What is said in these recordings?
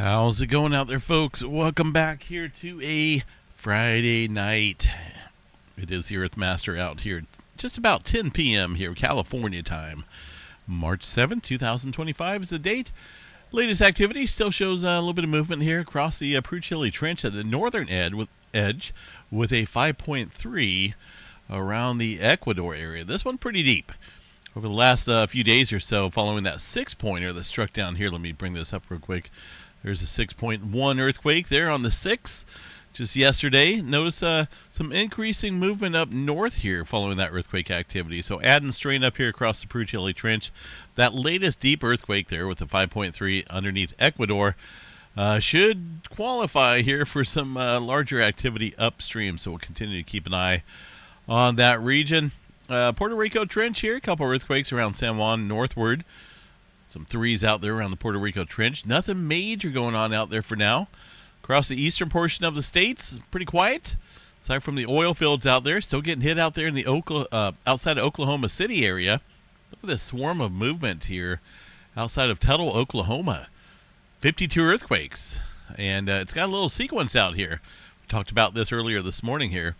How's it going out there, folks? Welcome back here to a Friday night. It is the Earth Master out here just about 10 p.m. here, California time. March 7, 2025 is the date. Latest activity still shows a little bit of movement here across the Peru Chile Trench at the northern edge with a 5.3 around the Ecuador area. This one pretty deep. Over the last few days or so, following that 6-pointer that struck down here, let me bring this up real quick. There's a 6.1 earthquake there on the 6th, just yesterday. Notice some increasing movement up north here following that earthquake activity. So add and strain up here across the Peru Chile Trench. That latest deep earthquake there with the 5.3 underneath Ecuador should qualify here for some larger activity upstream. So we'll continue to keep an eye on that region. Puerto Rico Trench here, a couple earthquakes around San Juan northward. Some 3s out there around the Puerto Rico Trench. Nothing major going on out there for now. Across the eastern portion of the states, pretty quiet. Aside from the oil fields out there, still getting hit out there in the outside of Oklahoma City area. Look at this swarm of movement here outside of Tuttle, Oklahoma. 52 earthquakes. And it's got a little sequence out here. We talked about this earlier this morning here.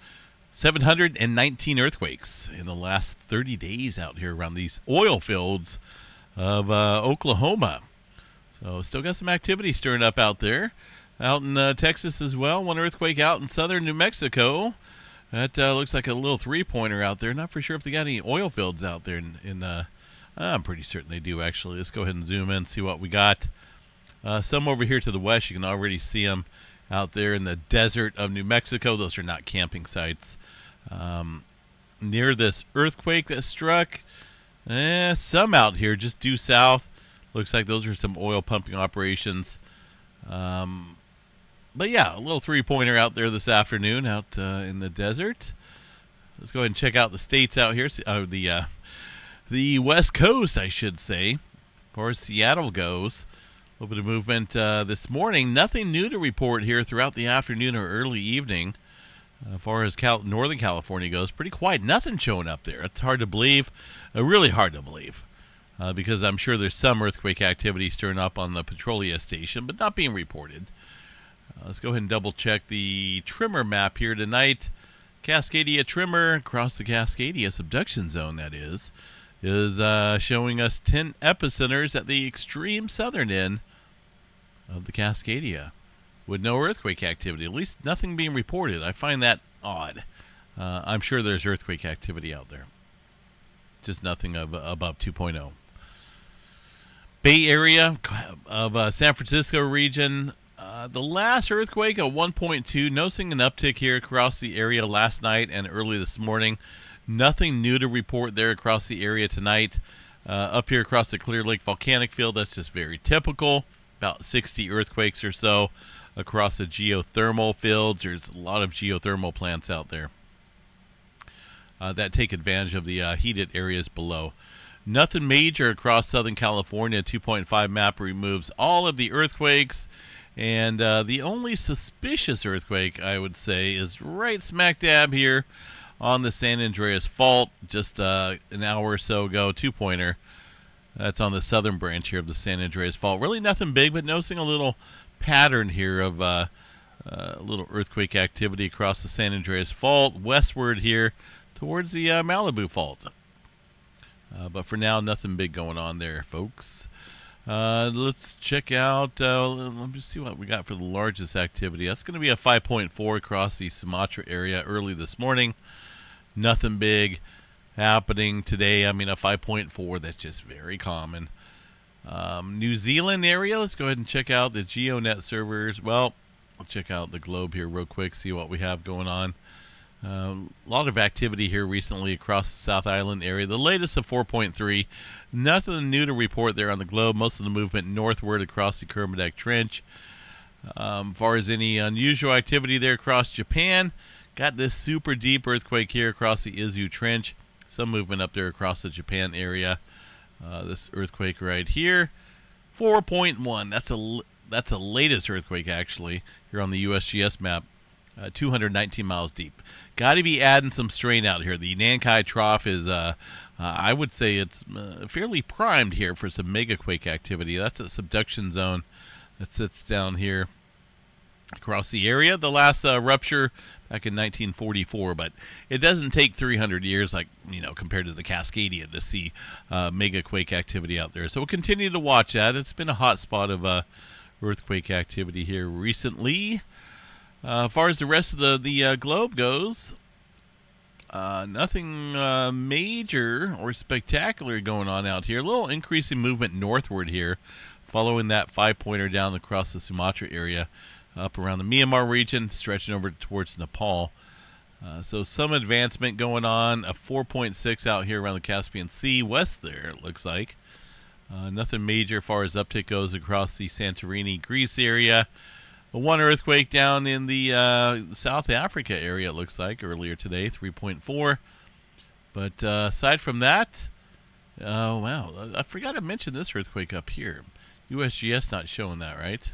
719 earthquakes in the last 30 days out here around these oil fields of Oklahoma. So still got some activity stirring up out there. Out in Texas as well, one earthquake out in southern New Mexico. That looks like a little 3-pointer out there. Not for sure if they got any oil fields out there. I'm pretty certain they do, actually. Let's go ahead and zoom in and see what we got. Some over here to the west, you can already see them out there in the desert of New Mexico. Those are not camping sites. Near this earthquake that struck, some out here just due south. Looks like those are some oil pumping operations. But yeah, a little 3-pointer out there this afternoon out in the desert. Let's go ahead and check out the states out here. The West Coast, I should say, as far as Seattle goes. A little bit of movement this morning. Nothing new to report here throughout the afternoon or early evening. As far as Northern California goes, pretty quiet. Nothing showing up there. It's hard to believe, really hard to believe, because I'm sure there's some earthquake activity stirring up on the Petrolia Station, but not being reported. Let's go ahead and double-check the tremor map here tonight. Cascadia tremor across the Cascadia subduction zone, that is showing us 10 epicenters at the extreme southern end of the Cascadia, with no earthquake activity, at least nothing being reported. I find that odd. I'm sure there's earthquake activity out there. Just nothing above 2.0. Bay Area of San Francisco region. The last earthquake at 1.2. Noticing an uptick here across the area last night and early this morning. Nothing new to report there across the area tonight. Up here across the Clear Lake volcanic field, that's just very typical. About 60 earthquakes or so across the geothermal fields. There's a lot of geothermal plants out there that take advantage of the heated areas below. Nothing major across Southern California. 2.5 map removes all of the earthquakes. And the only suspicious earthquake, I would say, is right smack dab here on the San Andreas Fault just an hour or so ago. 2-pointer. That's on the southern branch here of the San Andreas Fault. Really nothing big, but noticing a little pattern here of a little earthquake activity across the San Andreas Fault westward here towards the Malibu Fault. But for now, nothing big going on there, folks. Let's check out, let me see what we got for the largest activity. That's going to be a 5.4 across the Sumatra area early this morning. Nothing big happening today. I mean, a 5.4, that's just very common. New Zealand area, let's go ahead and check out the GeoNet servers. Well, we'll check out the globe here real quick, see what we have going on. A lot of activity here recently across the South Island area. The latest of 4.3. Nothing new to report there on the globe. Most of the movement northward across the Kermadec Trench. As far as any unusual activity there across Japan, got this super deep earthquake here across the Izu Trench. Some movement up there across the Japan area. This earthquake right here, 4.1. That's a latest earthquake actually here on the USGS map. 219 miles deep. Got to be adding some strain out here. The Nankai Trough is, I would say it's fairly primed here for some megaquake activity. That's a subduction zone that sits down here across the area. The last rupture back in 1944, but it doesn't take 300 years, like, you know, compared to the Cascadia, to see mega quake activity out there. So we'll continue to watch that. It's been a hot spot of earthquake activity here recently. As far as the rest of the globe goes, nothing major or spectacular going on out here. A little increasing movement northward here, following that 5-pointer down across the Sumatra area, up around the Myanmar region, stretching over towards Nepal. So some advancement going on. A 4.6 out here around the Caspian Sea west there, it looks like. Nothing major as far as uptick goes across the Santorini, Greece area. One earthquake down in the South Africa area, it looks like, earlier today, 3.4. But aside from that, wow, I forgot to mention this earthquake up here. USGS not showing that, right?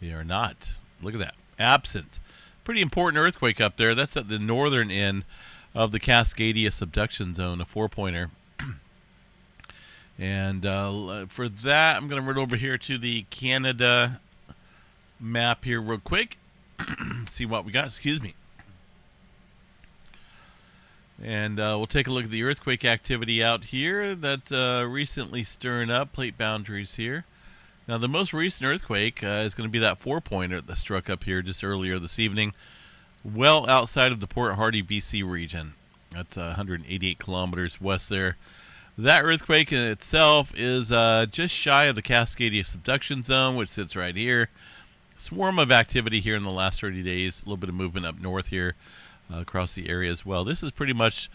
They are not. Look at that. Absent. Pretty important earthquake up there. That's at the northern end of the Cascadia subduction zone, a 4-pointer. And for that, I'm going to run over here to the Canada map here real quick. See what we got. Excuse me. And we'll take a look at the earthquake activity out here that recently stirring up plate boundaries here. Now, the most recent earthquake is going to be that 4-pointer that struck up here just earlier this evening, well outside of the Port Hardy, B.C. region. That's 188 kilometers west there. That earthquake in itself is just shy of the Cascadia subduction zone, which sits right here. Swarm of activity here in the last 30 days. A little bit of movement up north here across the area as well. This is pretty much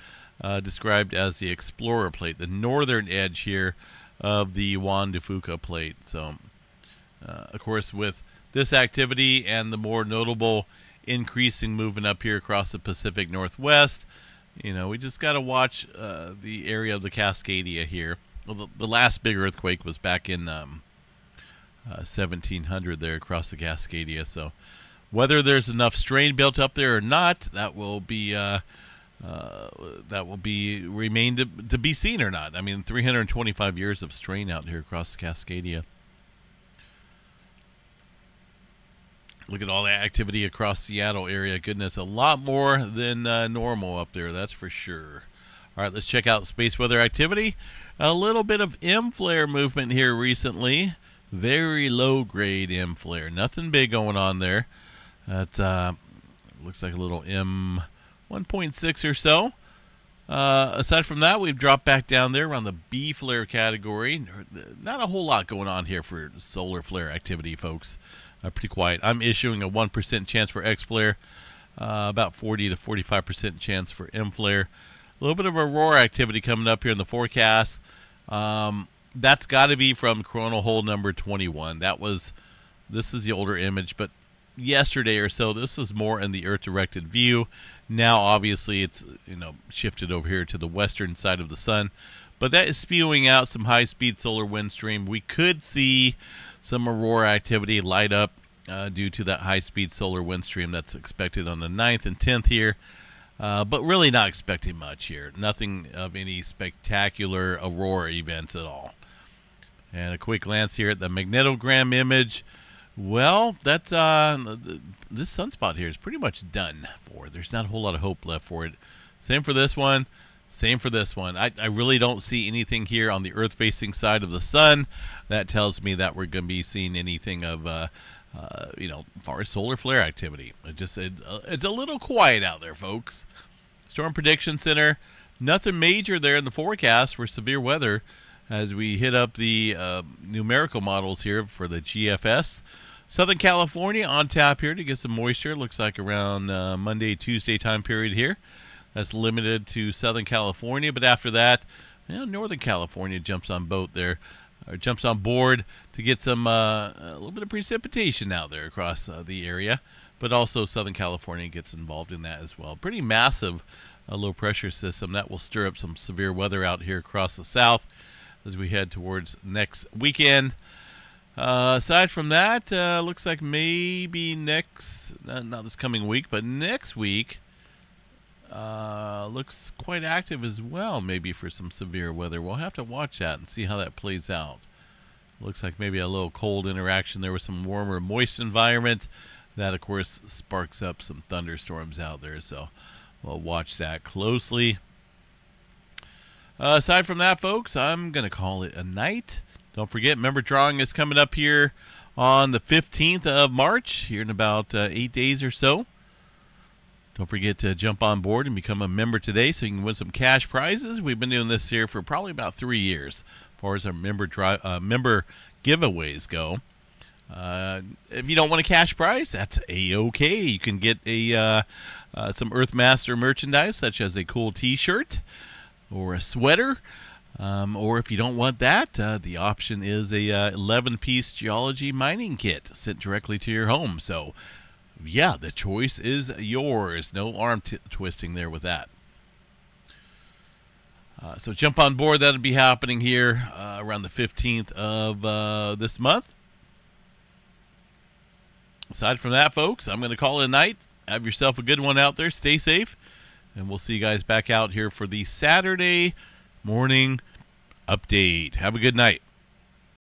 described as the Explorer Plate, the northern edge here of the Juan de Fuca Plate. So, of course, with this activity and the more notable increasing movement up here across the Pacific Northwest, you know, we just got to watch the area of the Cascadia here. Well, the last big earthquake was back in 1700 there across the Cascadia. So whether there's enough strain built up there or not, that will be remain to be seen or not. I mean, 325 years of strain out here across the Cascadia. Look at all that activity across Seattle area. Goodness, a lot more than normal up there, that's for sure. All right, let's check out space weather activity. A little bit of M-flare movement here recently. Very low-grade M-flare. Nothing big going on there. That looks like a little M 1.6 or so. Aside from that, we've dropped back down there around the B flare category. Not a whole lot going on here for solar flare activity, folks. Pretty quiet. I'm issuing a 1% chance for X flare, about 40 to 45% chance for M flare. A little bit of aurora activity coming up here in the forecast. That's got to be from coronal hole number 21. This is the older image, but yesterday or so, this was more in the Earth-directed view. Now, obviously, it's, you know, shifted over here to the western side of the sun. But that is spewing out some high-speed solar wind stream. We could see some aurora activity light up due to that high-speed solar wind stream that's expected on the 9th and 10th here. But really not expecting much here. Nothing of any spectacular aurora events at all. And a quick glance here at the magnetogram image. Well, that's this sunspot here is pretty much done for. There's not a whole lot of hope left for it. Same for this one. Same for this one. I really don't see anything here on the Earth-facing side of the sun. That tells me that we're going to be seeing anything of, you know, far as solar flare activity. It's a little quiet out there, folks. Storm Prediction Center. Nothing major there in the forecast for severe weather. As we hit up the numerical models here for the GFS. Southern California on tap here to get some moisture. Looks like around Monday, Tuesday time period here. That's limited to Southern California. But after that, you know, Northern California jumps on board to get some a little bit of precipitation out there across the area. But also Southern California gets involved in that as well. Pretty massive low pressure system. That will stir up some severe weather out here across the south as we head towards next weekend. Aside from that, looks like maybe next, not this coming week, but next week looks quite active as well, maybe for some severe weather. We'll have to watch that and see how that plays out. Looks like maybe a little cold interaction. There was some warmer, moist environment. That, of course, sparks up some thunderstorms out there, so we'll watch that closely. Aside from that, folks, I'm going to call it a night. Don't forget, member drawing is coming up here on the 15th of March, here in about 8 days or so. Don't forget to jump on board and become a member today so you can win some cash prizes. We've been doing this here for probably about 3 years as far as our member giveaways go. If you don't want a cash prize, that's a-okay. You can get some Earth Master merchandise, such as a cool T-shirt or a sweater. Or if you don't want that, the option is a 11-piece geology mining kit sent directly to your home. So, yeah, the choice is yours. No arm twisting there with that. So jump on board. That'll be happening here around the 15th of this month. Aside from that, folks, I'm going to call it a night. Have yourself a good one out there. Stay safe, and we'll see you guys back out here for the Saturday morning update. Have a good night.